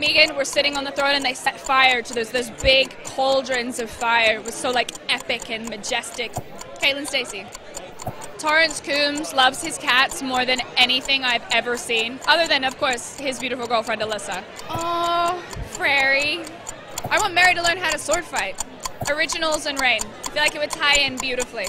Megan were sitting on the throne and they set fire to those big cauldrons of fire. It was so like epic and majestic. Kaitlyn Stacey. Torrance Coombs loves his cats more than anything I've ever seen, other than, of course, his beautiful girlfriend, Alyssa. Oh, Frary. I want Mary to learn how to sword fight. Originals and Reign. I feel like it would tie in beautifully.